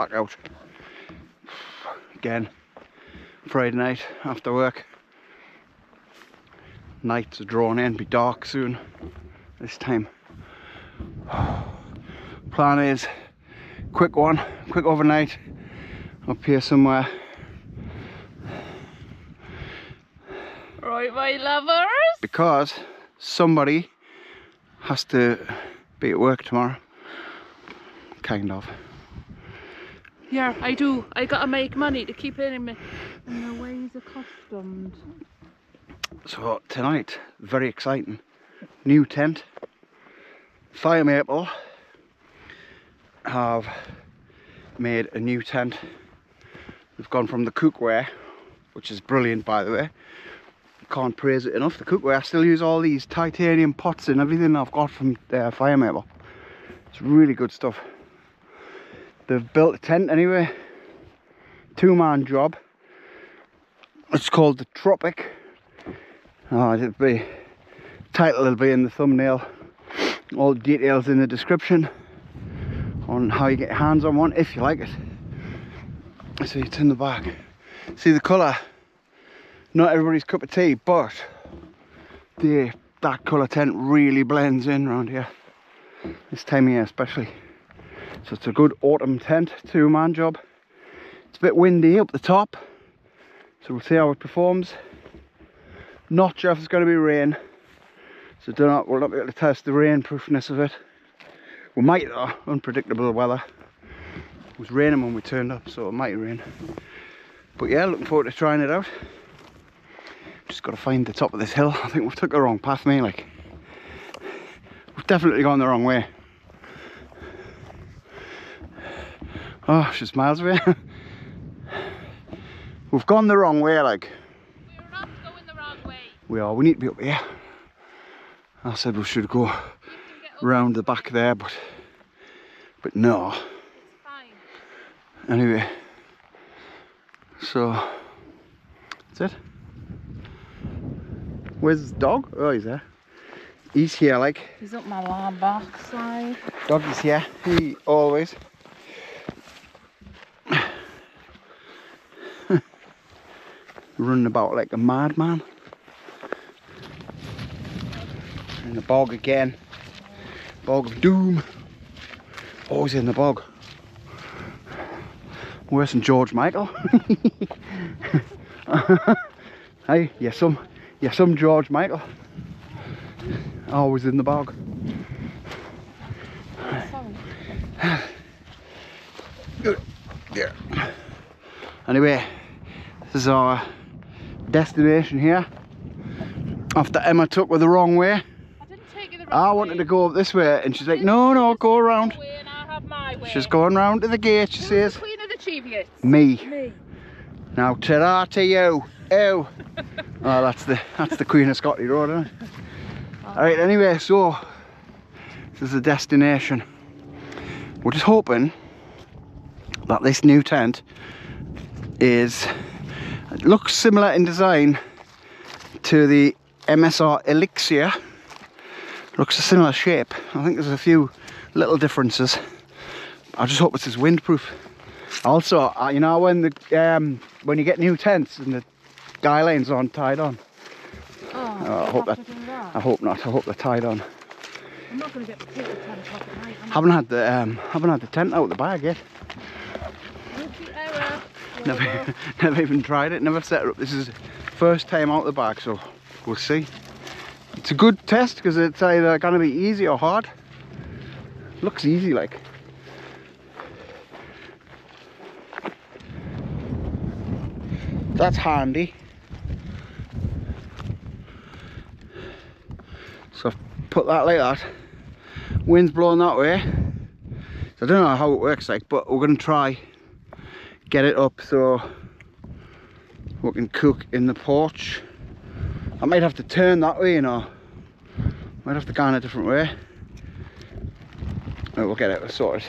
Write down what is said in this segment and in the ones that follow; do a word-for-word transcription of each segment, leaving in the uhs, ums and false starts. back out again. Friday night after work. Nights are drawn in, be dark soon this time. Plan is quick one, quick overnight up here somewhere. Right, my lovers, because somebody has to be at work tomorrow, kind of. Yeah, I do. I gotta make money to keep it in me in the ways accustomed. So tonight, very exciting. New tent. Fire Maple have made a new tent. They've gone from the cookware, which is brilliant by the way. Can't praise it enough, the cookware. I still use all these titanium pots and everything I've got from uh, Fire Maple. It's really good stuff. They've built a tent anyway, two man job. It's called the Tropic. Oh, it'll be, title will be in the thumbnail. All details in the description on how you get your hands on one if you like it. So it's in the bag. See the colour, not everybody's cup of tea, but the, that colour tent really blends in around here, this time of year especially. So it's a good autumn tent, two man job. It's a bit windy up the top, so we'll see how it performs. Not sure if it's going to be rain, so do not, we'll not be able to test the rainproofness of it. We might though, unpredictable weather. It was raining when we turned up, so it might rain. But yeah, looking forward to trying it out. Just got to find the top of this hill. I think we've took the wrong path, mate. Like, we've definitely gone the wrong way. Oh, it's just miles away. We've gone the wrong way, like. We're not going the wrong way. We are, we need to be up here. I said we should go round the back there, but but no. It's fine. Anyway, so that's it. Where's the dog? Oh, he's there. He's here, like. He's up my lower backside. Dog is here, he always. Running about like a madman. In the bog again. Bog of doom. Always in the bog. Worse than George Michael. Hey, you're some, you're some George Michael. Always in the bog. Good. Yeah. Anyway, this is our destination here. After Emma took with the wrong way, I didn't take it the wrong I wanted way. to go up this way, and she's like, "No, no, go around." She's going round to the gate. She Who's says, the "Queen of the CHEVIOTS." Me. Me. Now, ta-ra to you. Ew. Oh, that's the that's the Queen of Scotty Road, isn't it? Oh. All right. Anyway, so this is the destination. We're just hoping that this new tent is it looks similar in design to the M S R Elixir. Looks a similar shape. I think there's a few little differences. I just hope this is windproof. Also, you know when the um, when you get new tents and the guy lanes aren't tied on. Oh, oh I hope that, that. I hope not. I hope they're tied on. I'm not going to get the ten o'clock at night. Haven't had the um, haven't had the tent out of the bag yet. Never, never even tried it, never set her up. This is first time out of the bag, so we'll see. It's a good test because it's either going to be easy or hard. Looks easy, like. That's handy. So I've put that like that. Wind's blowing that way. So I don't know how it works, like, but we're going to try. Get it up so we can cook in the porch. I might have to turn that way, you know. Might have to go in a different way. Oh, we'll get it sorted.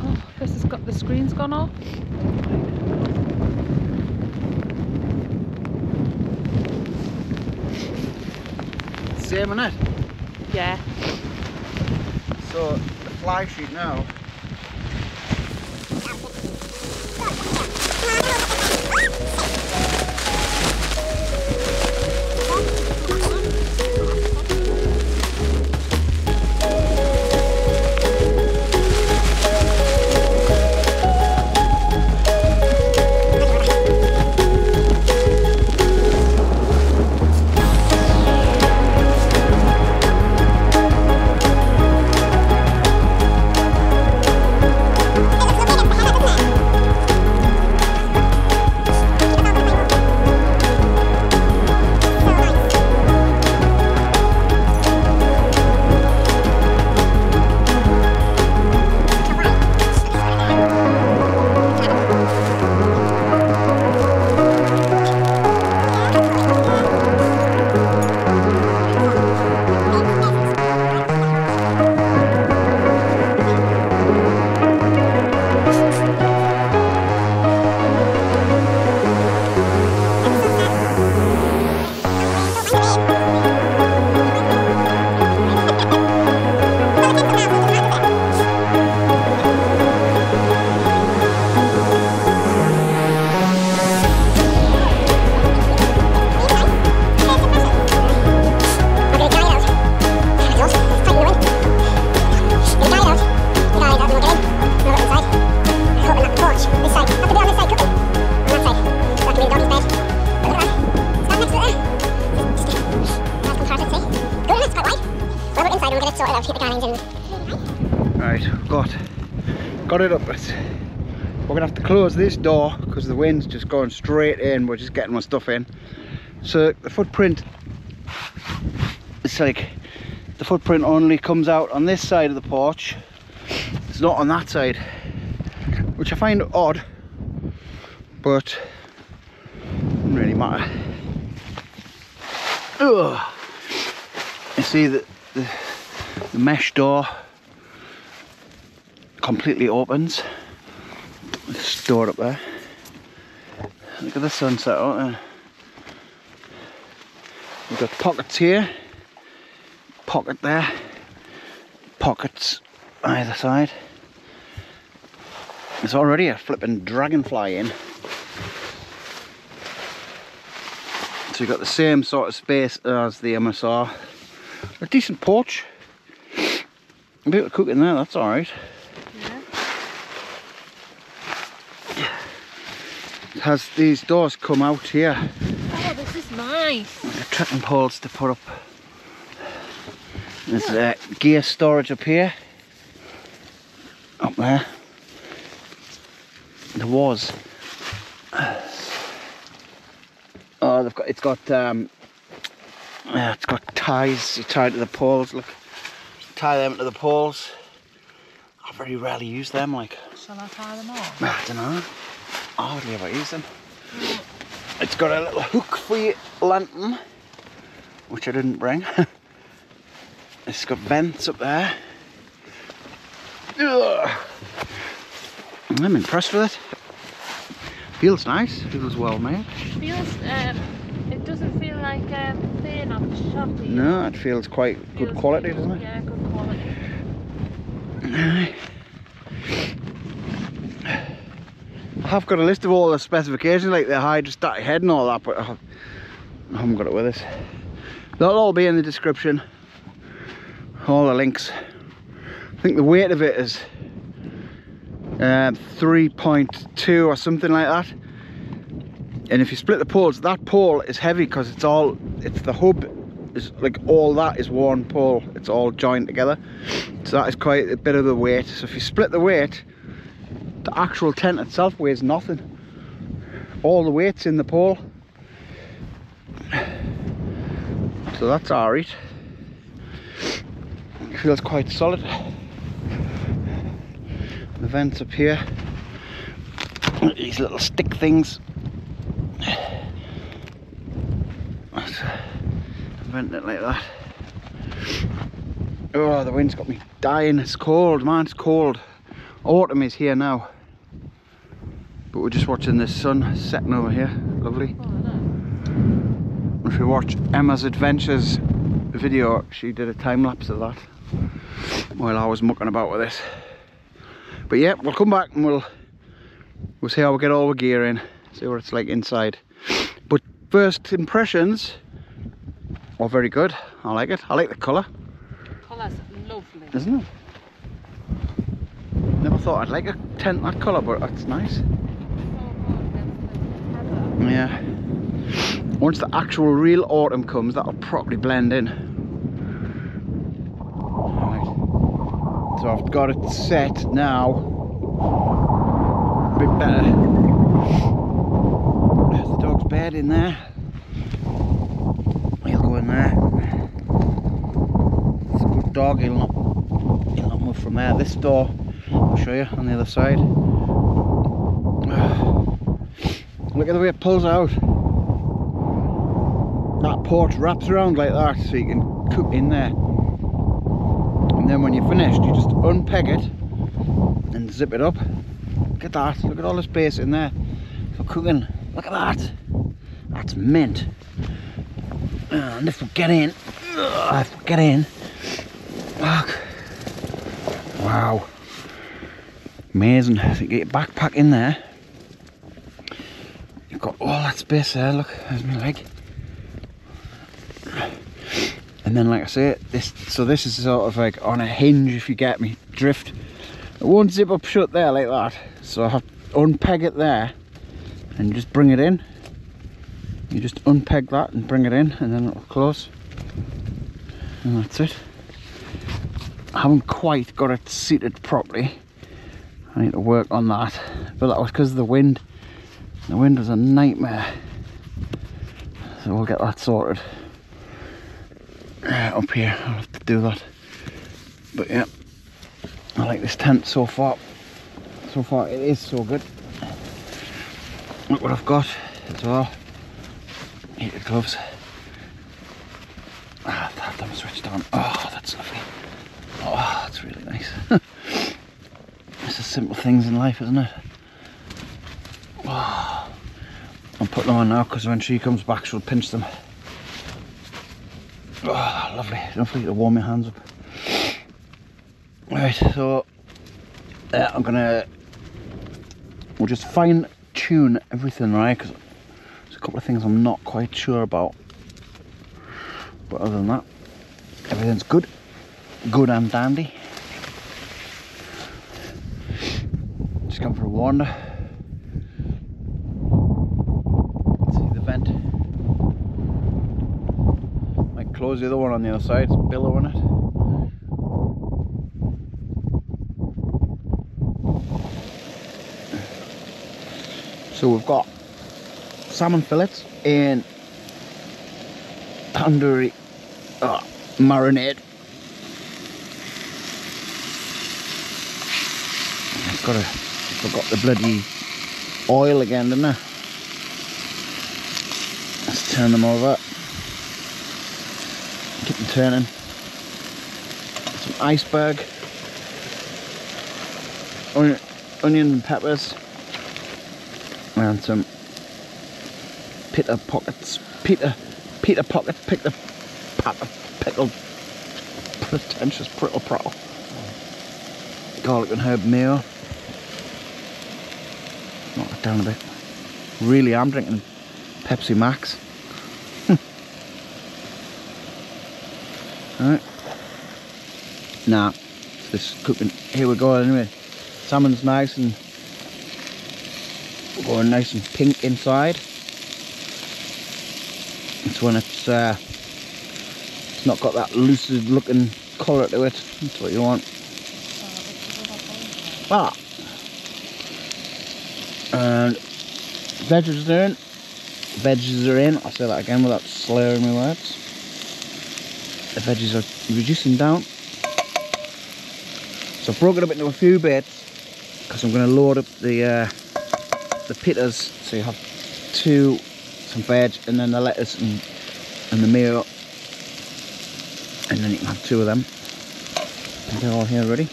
Oh, this has got the screen's gone off. Same in it. Yeah. So the fly sheet now. Got it up. We're gonna have to close this door because the wind's just going straight in. We're just getting my stuff in. So the footprint, it's like the footprint only comes out on this side of the porch. It's not on that side, which I find odd, but it doesn't really matter. Ugh. You see that the, the mesh door completely opens. This door up there. Look at the sunset out there. We've got pockets here, pocket there, pockets either side. There's already a flipping dragonfly in. So you've got the same sort of space as the M S R. A decent porch. A bit of cooking there, that's alright. Has these doors come out here? Oh, this is nice. The trekking poles to put up. There's uh, gear storage up here, up there. There was. Oh, they've got. It's got. Um, yeah, it's got ties. You tie it to the poles. Look, tie them to the poles. I very rarely use them. Like. Shall I tie them off? I don't know. I hardly ever use them. It's got a little hook for your lantern, which I didn't bring. It's got vents up there. Ugh. I'm impressed with it. Feels nice. Feels well made. Feels. Um, it doesn't feel like um, thin or shoddy. No, it feels quite it feels good quality, good, doesn't it? Yeah, good quality. Right. I've got a list of all the specifications, like the hydrostatic head and all that, but I haven't got it with us. That'll all be in the description. All the links. I think the weight of it is uh, three point two or something like that. And if you split the poles, that pole is heavy because it's all, it's the hub, is like all that is one pole. It's all joined together. So that is quite a bit of the weight. So if you split the weight, the actual tent itself weighs nothing. All the weight's in the pole. So that's alright. It feels quite solid. The vents up here. These little stick things. Vent it like that. Oh, the wind's got me dying. It's cold, man. It's cold. Autumn is here now. But we're just watching the sun setting over here. Lovely. Oh, no. If you watch Emma's Adventures video, she did a time lapse of that while I was mucking about with this. But yeah, we'll come back and we'll we'll see how we get all the gear in, see what it's like inside. But first impressions are very good. I like it. I like the colour. Colour's lovely, isn't it? Never thought I'd like a tent that colour, but that's nice. Yeah. Once the actual real autumn comes, that'll probably blend in. Right. So I've got it set now. A bit better. There's the dog's bed in there. He'll go in there. It's a good dog, he'll not, he'll not move from there. This door, I'll show you on the other side. Look at the way it pulls out. That porch wraps around like that so you can cook in there, and then when you're finished you just unpeg it and zip it up. Look at that, look at all the space in there for cooking. Look at that, that's mint. And if we get in, if we get in, look, wow, amazing. If you get your backpack in there, you've got all that space there. Look, there's my leg. And then, like I say, this, so this is sort of like on a hinge, if you get me, drift. It won't zip up shut there like that, so I have to unpeg it there and just bring it in. You just unpeg that and bring it in, and then it'll close, and that's it. I haven't quite got it seated properly. I need to work on that, but that was because of the wind. The wind was a nightmare, so we'll get that sorted. Uh, up here, I'll have to do that. But yeah, I like this tent so far. So far, it is so good. Look what I've got as well. Heated gloves. Ah, I have them switched on. Oh, that's lovely. Oh, that's really nice. It's the simple things in life, isn't it? Oh, I'm putting them on now because when she comes back, she'll pinch them. Oh, lovely. Don't forget to warm your hands up. Right, so uh, I'm gonna we'll just fine tune everything, right? Because there's a couple of things I'm not quite sure about. But other than that, everything's good, good and dandy. Just come for a wander. Close the other one on the other side, it's billowing it. So we've got salmon fillets in tandoori uh, marinade. I've got to, I've got the bloody oil again, didn't I? Let's turn them over. Keep them turning. Some iceberg, onion, onions and peppers, and some pita pockets, pita, pita pocket, pick the pickle, pretentious prittle prattle, garlic and herb mayo. Knock that down a bit. Really, I'm drinking Pepsi Max. Alright. Nah, it's this cooking. Here we go anyway. Salmon's nice and going nice and pink inside. It's when it's uh, it's not got that lucid looking colour to it. That's what you want. Ah. And veggies are in. Veggies are in. I'll say that again without slurring my words. The veggies are reducing down. So I've broken it up into a few bits because I'm going to load up the uh, the pitas. So you have two, some veg, and then the lettuce and, and the mayo, and then you can have two of them. And they're all here ready.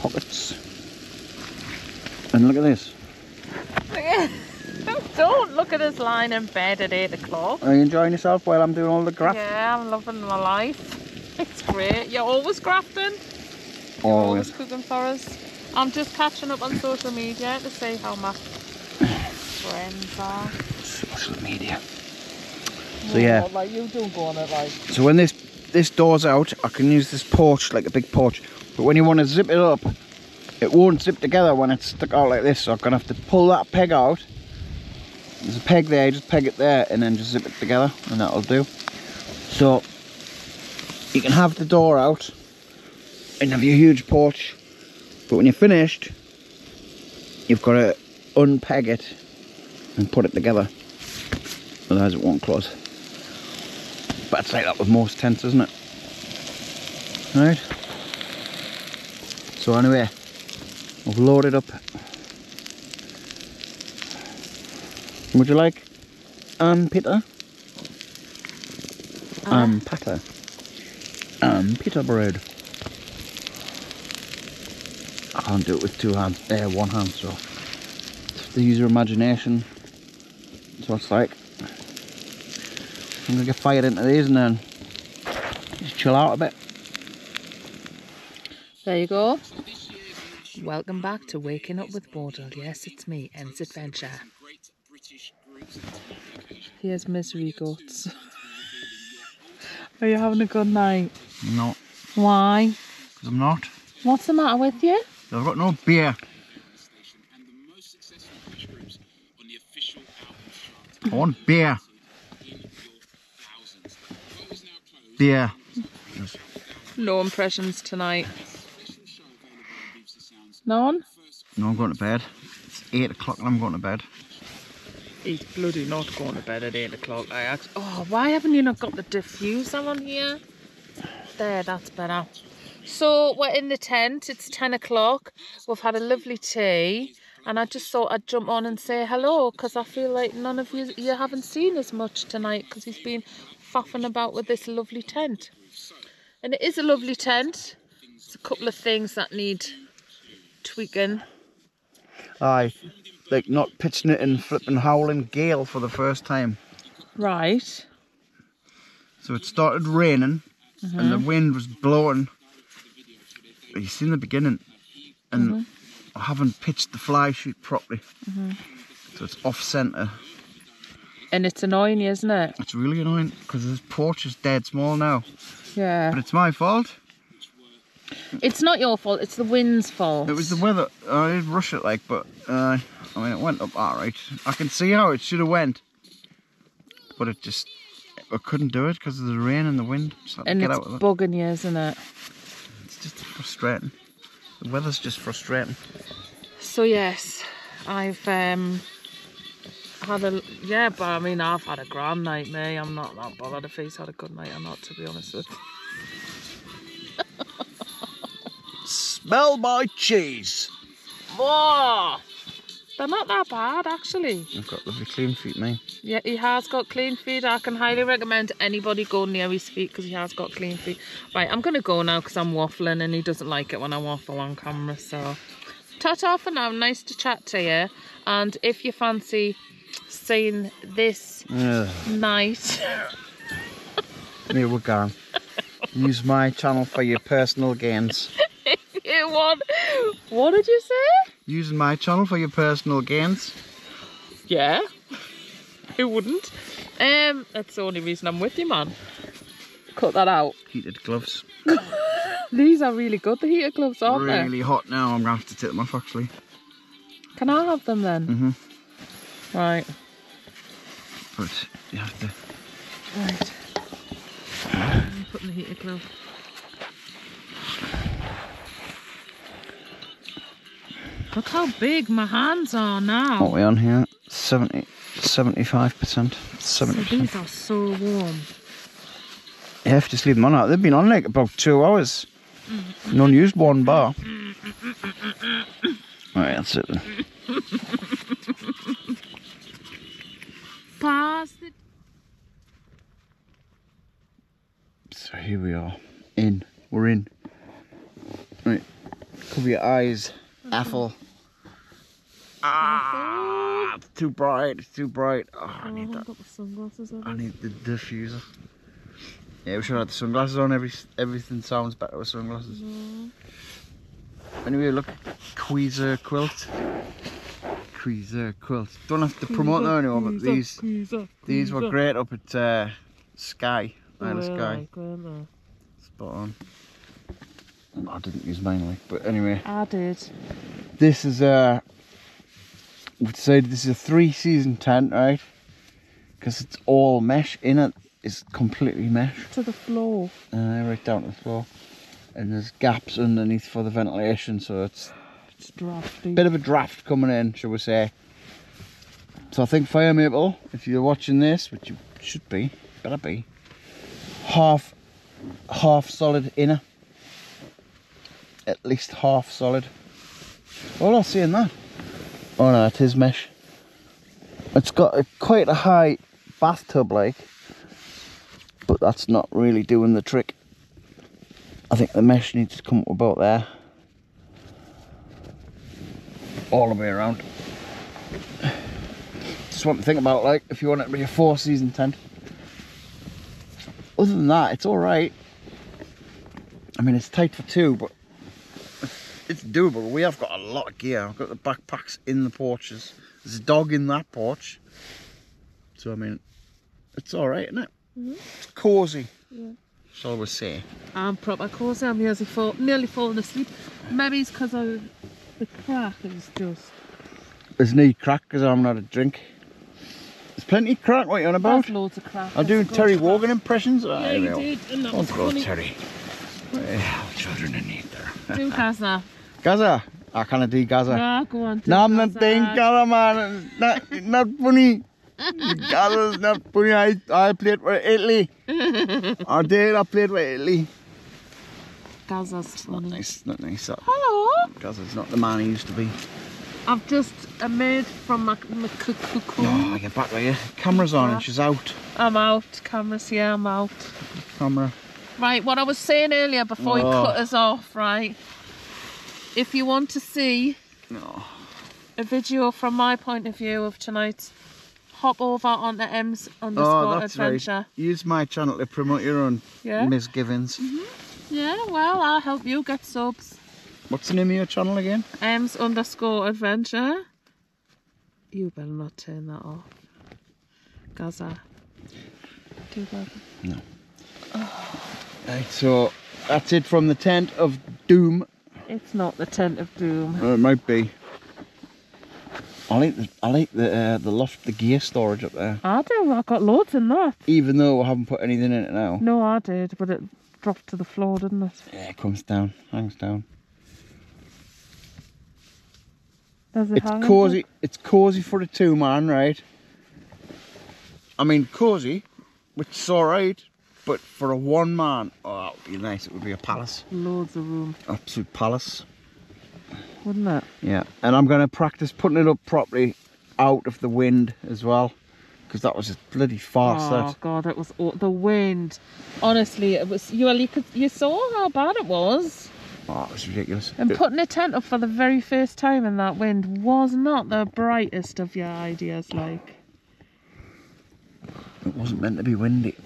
Pockets. And look at this. Don't look at us lying in bed at eight o'clock. Are you enjoying yourself while I'm doing all the graft? Yeah, I'm loving my life. It's great. You're always grafting. Always. You're always cooking for us. I'm just catching up on social media to see how my friends are. Social media. So yeah. What, like you don't go on it like. So when this this door's out, I can use this porch like a big porch. But when you want to zip it up, it won't zip together when it's stuck out like this. So I'm gonna have to pull that peg out. There's a peg there. Just peg it there, and then just zip it together, and that'll do. So you can have the door out and have your huge porch. But when you're finished, you've got to unpeg it and put it together. Otherwise, it won't close. But it's like that with most tents, isn't it? Right. So anyway, I've loaded up. Would you like um pita? Uh. Um pata. Um pita bread. I can't do it with two hands, eh, one hand, so it's the user imagination. That's what it's like. I'm gonna get fired into these and then just chill out a bit. There you go. Welcome back to Waking Up with Bordel. Yes, it's me, Emz Adventure. Here's misery goats. Are you having a good night? No. Why? Because I'm not. What's the matter with you? I've got no beer. I want beer. Beer. No impressions tonight. None? No, I'm going to bed. It's eight o'clock and I'm going to bed. He's bloody not going to bed at eight o'clock. I asked, oh, why haven't you not got the diffuser on here? There, that's better. So we're in the tent, it's ten o'clock. We've had a lovely tea and I just thought I'd jump on and say hello because I feel like none of you, you haven't seen as much tonight because he's been faffing about with this lovely tent. And it is a lovely tent. There's a couple of things that need tweaking. Aye. Like not pitching it in flipping howling gale for the first time. Right. So it started raining mm-hmm. and the wind was blowing. You seen the beginning and mm-hmm. I haven't pitched the fly chute properly. Mm-hmm. So it's off centre. And it's annoying, isn't it? It's really annoying because this porch is dead small now. Yeah. But it's my fault. It's not your fault, it's the wind's fault. It was the weather. I did rush it like, but uh, I mean, it went up alright. I can see how it should have went, but it just, I couldn't do it because of the rain and the wind. Just had to get out of it. And it's bugging you, isn't it? It's just frustrating. The weather's just frustrating. So yes, I've um, had a, yeah, but I mean, I've had a grand night, mate. I'm not that bothered if he's had a good night or not, to be honest with you. Smell my cheese. Whoa. They're not that bad, actually. I've got lovely clean feet, mate. Yeah, he has got clean feet. I can highly recommend anybody go near his feet because he has got clean feet. Right, I'm going to go now because I'm waffling and he doesn't like it when I waffle on camera. So, ta-ta for now. Nice to chat to you. And if you fancy seeing this Ugh. night... Here we're gone. Use my channel for your personal gains. You want, what did you say? Using my channel for your personal gains. Yeah, who wouldn't? Um, that's the only reason I'm with you, man. Cut that out. Heated gloves. These are really good, the heated gloves, aren't they? Really hot now, I'm going to have to take them off, actually. Can I have them then? Mm-hmm. Right. But you have to... Right. I'm putting the heated glove. Look how big my hands are now. What are we on here? seventy, seventy-five percent. seventy percent. So these are so warm. Yeah, if you just leave them on out. They've been on like about two hours. Mm-hmm. None used one bar. Alright, that's it then. Pass the... So here we are. In. We're in. Right. Cover your eyes, okay. Apple. Ah, it's too bright. It's too bright. Oh, I need that. I need the diffuser. Yeah, we should have the sunglasses on. Every everything sounds better with sunglasses. Yeah. Anyway, look, Queezer quilt. Queezer quilt. Don't have to promote Queezer, them anymore, but these Queezer, these Queezer. were great up at uh, Sky. Isle of Sky. Like, Spot on. I didn't use mine, like, but anyway. I did. This is a. We've decided this is a three-season tent, right? Because it's all mesh in it. It's completely mesh to the floor. Uh, right down to the floor, and there's gaps underneath for the ventilation, so it's it's drafty. Bit of a draft coming in, shall we say? So I think Fire Maple, if you're watching this, which you should be, better be, half half solid inner, at least half solid. Oh, I'm not seeing that. Oh no, it is mesh. It's got a, quite a high bathtub, like. But that's not really doing the trick. I think the mesh needs to come up about there. All the way around. Just one thing about, like, if you want it to be a four season tent. Other than that, it's alright. I mean, it's tight for two, but it's doable. We have got a lot of gear. I've got the backpacks in the porches. There's a dog in that porch. So, I mean, it's alright, isn't it? Mm-hmm. It's cosy, yeah. Shall we say? I'm proper cosy. I'm nearly, fall, nearly falling asleep. Maybe it's because the crack is just. There's no crack because I'm not a drink. There's plenty of crack. What are you on about? There's loads of crack. I do Terry Wogan impressions. Yeah, I know. You did. Oh God, Terry. What the hell children in need there? Do Gaza. Gaza. I can't do Gaza. No, go on. No, I'm not doing Gaza, man. It's not, it's not funny. Gaza's not funny. I, I played for Italy. I did, I played for Italy. Gaza's funny. Not nice, not nice. That. Hello! Gaza's not the man he used to be. I've just emerged from my, my cocoon. No, I get back with you. Camera's on, yeah. And she's out. I'm out, camera's here, I'm out. Camera. Right, what I was saying earlier before oh. he cut us off, right? If you want to see oh. a video from my point of view of tonight's, hop over on the Emz underscore oh, Adventure. Right. Use my channel to promote your own yeah. misgivings. Mm-hmm. Yeah, well, I'll help you get subs. What's the name of your channel again? Emz underscore Adventure. You better not turn that off. Gaza. Do that. No. Oh. Right, so that's it from the tent of doom. It's not the tent of doom. Well, it might be. I like the I like the uh, the loft, the gear storage up there. I do. I've got loads in that. Even though I haven't put anything in it now. No, I did, but it dropped to the floor, didn't it? Yeah, it comes down, hangs down. Does it? It's cosy. Up? It's cosy for a two-man, right? I mean, cosy, which is all right, but for a one-man, oh, that would be nice. It would be a palace. Loads of room. Absolute palace. Wouldn't it? Yeah, and I'm going to practice putting it up properly out of the wind as well, because that was a bloody farce. Oh that. God, it was all, the wind. Honestly, it was you, you, could, you saw how bad it was. Oh, it was ridiculous. And it, putting a tent up for the very first time in that wind was not the brightest of your ideas, like. It wasn't meant to be windy.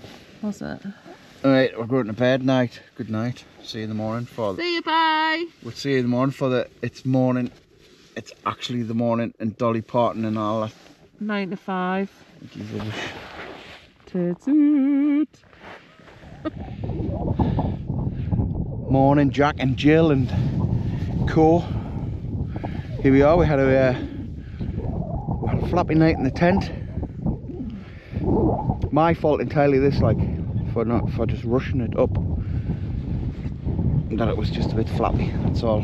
Was it? Alright, we're going to bed. Night. Good night. See you in the morning for the... See you, bye! We'll see you in the morning for the... It's morning. It's actually the morning and Dolly Parton and all that. Nine to five. Jesus. Tits it. Morning, Jack and Jill and Co. Here we are. We had a, uh, had a flappy night in the tent. My fault entirely, this, like... For not for just rushing it up, and that it was just a bit flappy. That's all.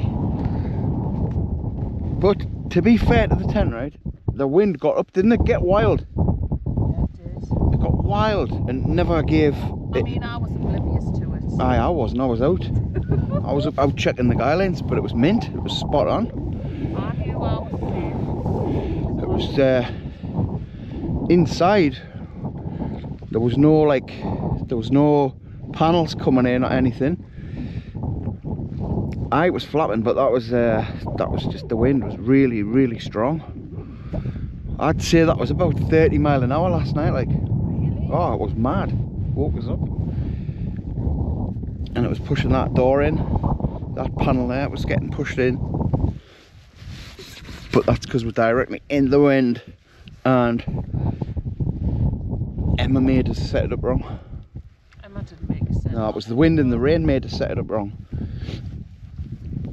But to be fair to the tent, right? The wind got up, didn't it? Get wild. Yeah, it did. It got wild and never gave. I it... mean, I was oblivious to it. Aye, I wasn't. I was out. I was up out checking the guidelines, but it was mint. It was spot on. I knew I was safe. It was uh, inside. There was no like. There was no panels coming in or anything. I was flapping, but that was uh, that was just the wind was really, really strong. I'd say that was about thirty mile an hour last night. Like, really? Oh, it was mad. Woke us up, and it was pushing that door in. That panel there was getting pushed in, but that's because we're directly in the wind, and Emma made us set it up wrong. Emma didn't make us set it up. No, it was the wind and the rain made us set it up wrong.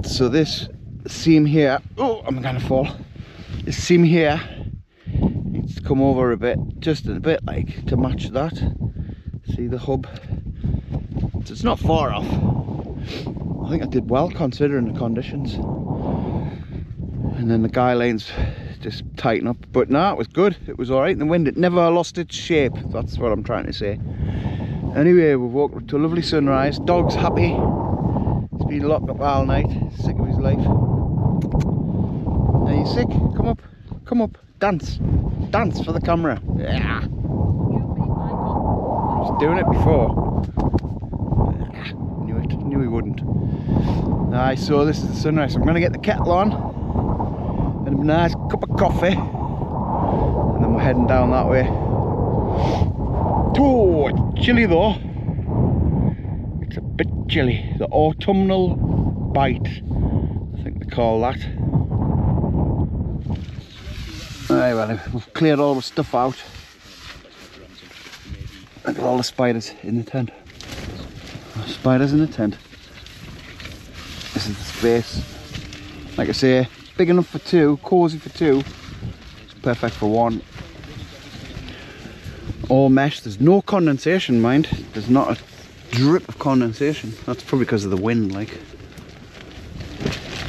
So this seam here, oh, I'm gonna fall. This seam here needs to come over a bit, just a bit, like to match that. See the hub? So it's not far off. I think I did well considering the conditions. And then the guy lanes just tighten up, but no, it was good. It was all right in the wind. It never lost its shape. That's what I'm trying to say. Anyway, we've walked to a lovely sunrise. Dog's happy. He's been locked up all night, sick of his life. Are you sick? Come up, come up, dance, dance for the camera. Yeah. I was doing it before. Yeah. Knew it. Knew he wouldn't. Aye, so this is the sunrise. I'm gonna get the kettle on. A nice cup of coffee, and then we're heading down that way. Oh, it's chilly though. It's a bit chilly. The autumnal bite, I think they call that. Right, well, we've cleared all the stuff out. Look at all the spiders in the tent. Spiders in the tent. This is the space. Like I say, big enough for two, cozy for two, perfect for one. All mesh, there's no condensation, mind. There's not a drip of condensation. That's probably because of the wind, like.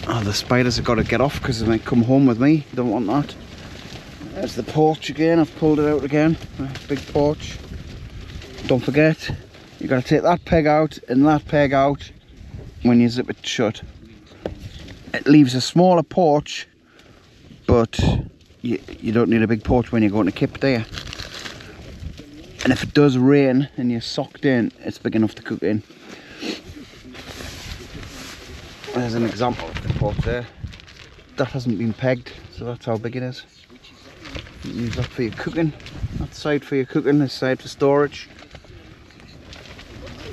Oh, the spiders have got to get off because they might come home with me. Don't want that. There's the porch again, I've pulled it out again. Big porch. Don't forget, you've got to take that peg out and that peg out when you zip it shut. It leaves a smaller porch, but you, you don't need a big porch when you're going to Kip, do you? And if it does rain and you're socked in, it's big enough to cook in. There's an example of the porch there. That hasn't been pegged, so that's how big it is. You use that for your cooking, that side for your cooking, this side for storage.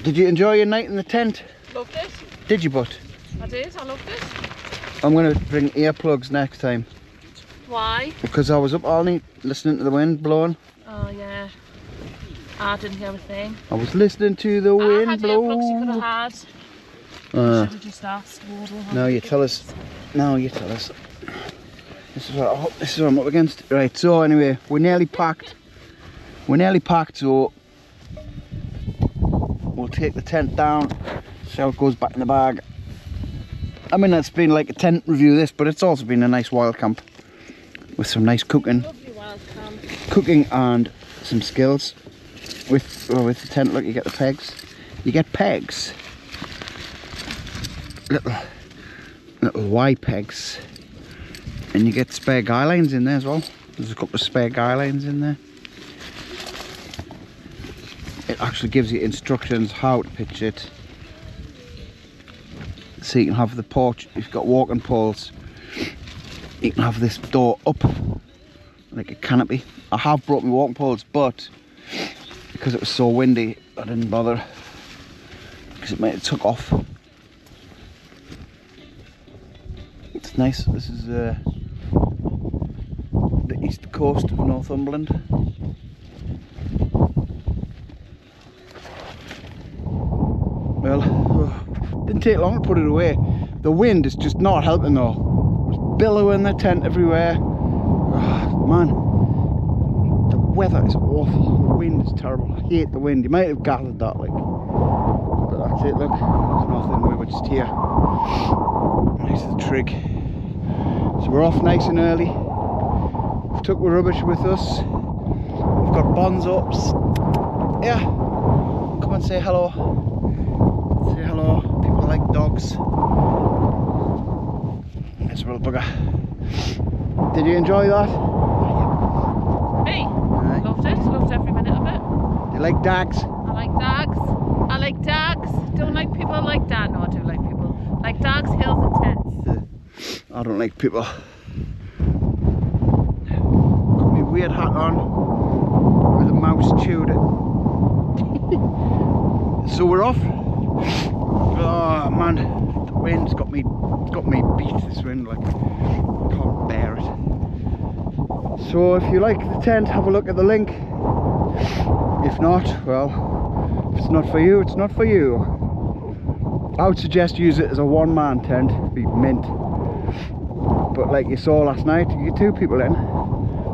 Did you enjoy your night in the tent? Loved it. Did you, but? I did, I loved it. I'm going to bring earplugs next time. Why? Because I was up all night listening to the wind blowing. Oh yeah. I didn't hear a thing. I was listening to the wind I had blow. Earplugs you could have had. Uh, should have just asked Wardle. No, you tell us. No, you tell us. This is what I hope, this is what I'm up against. Right, so anyway, we're nearly packed. We're nearly packed, so we'll take the tent down, see how it goes back in the bag. I mean, that's been like a tent review this, but it's also been a nice wild camp with some nice cooking, lovely wild camp. Cooking and some skills. With well, with the tent, look, you get the pegs. You get pegs, little little Y pegs, and you get spare guy lines in there as well. There's a couple of spare guy lines in there. It actually gives you instructions how to pitch it. So you can have the porch, you've got walking poles, you can have this door up like a canopy. I have brought my walking poles, but because it was so windy I didn't bother because it might have took off. It's nice. This is uh, the east coast of Northumberland. Well, didn't take long to put it away. The wind is just not helping though. It's billowing the tent everywhere. Oh, man, the weather is awful. The wind is terrible. I hate the wind. You might have gathered that, like. But that's it. Look, there's nothing. We were just here. Nice the trig. So we're off nice and early. We took the rubbish with us. We've got Bonzo ups. Yeah, come and say hello. Say hello. Like dogs. It's a real bugger. Did you enjoy that? Me? Right. Loved it. Loved every minute of it. Do you like dogs? I like dogs. I like dogs. Don't like people like that. No, I do like people. Like dogs. I don't like people. Got my weird hat on with a mouse chewed it. So we're off. Oh man, the wind's got me got me beat, this wind, like I can't bear it. So if you like the tent, have a look at the link. If not, well, if it's not for you, it's not for you. I would suggest use it as a one-man tent, it'd be mint. But like you saw last night, you get two people in.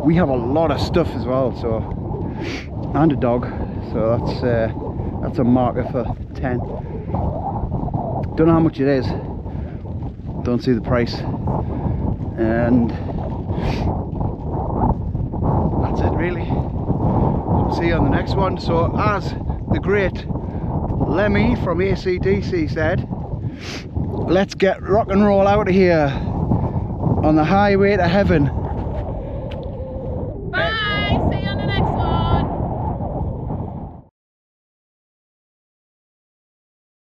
We have a lot of stuff as well, so, and a dog, so that's uh, that's a marker for ten. Don't know how much it is. Don't see the price. And that's it really. See you on the next one. So as the great Lemmy from A C D C said, let's get rock and roll out of here on the highway to heaven.